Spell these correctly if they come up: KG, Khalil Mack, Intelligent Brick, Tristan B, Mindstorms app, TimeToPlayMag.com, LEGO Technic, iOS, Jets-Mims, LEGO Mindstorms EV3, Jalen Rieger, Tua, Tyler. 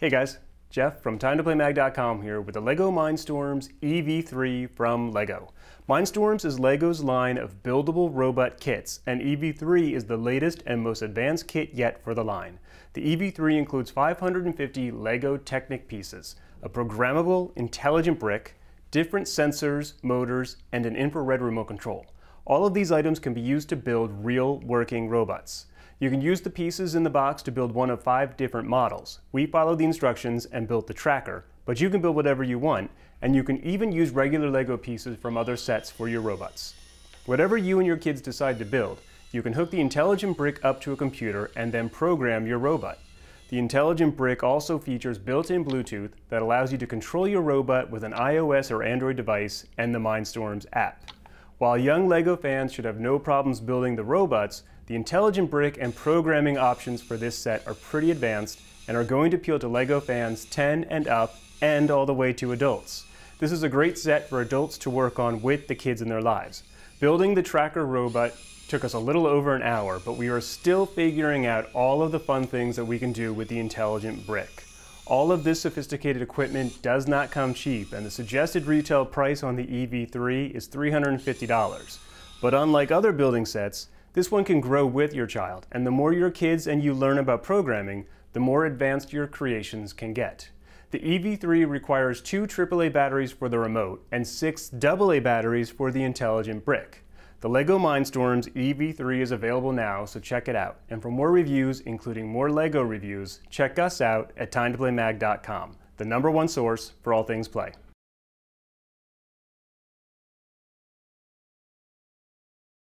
Hey guys, Jeff from TimeToPlayMag.com here with the LEGO Mindstorms EV3 from LEGO. Mindstorms is LEGO's line of buildable robot kits, and EV3 is the latest and most advanced kit yet for the line. The EV3 includes 550 LEGO Technic pieces, a programmable, intelligent brick, different sensors, motors, and an infrared remote control. All of these items can be used to build real working robots. You can use the pieces in the box to build one of 5 different models. We followed the instructions and built the tracker, but you can build whatever you want, and you can even use regular LEGO pieces from other sets for your robots. Whatever you and your kids decide to build, you can hook the intelligent brick up to a computer and then program your robot. The intelligent brick also features built-in Bluetooth that allows you to control your robot with an iOS or Android device and the Mindstorms app. While young LEGO fans should have no problems building the robots, the intelligent brick and programming options for this set are pretty advanced and are going to appeal to LEGO fans 10 and up and all the way to adults. This is a great set for adults to work on with the kids in their lives. Building the tracker robot took us a little over an hour, but we are still figuring out all of the fun things that we can do with the intelligent brick. All of this sophisticated equipment does not come cheap, and the suggested retail price on the EV3 is $350. But unlike other building sets, this one can grow with your child, and the more your kids and you learn about programming, the more advanced your creations can get. The EV3 requires 2 AAA batteries for the remote and 6 AA batteries for the intelligent brick. The LEGO Mindstorms EV3 is available now, so check it out. And for more reviews, including more LEGO reviews, check us out at TimeToPlayMag.com, the #1 source for all things play.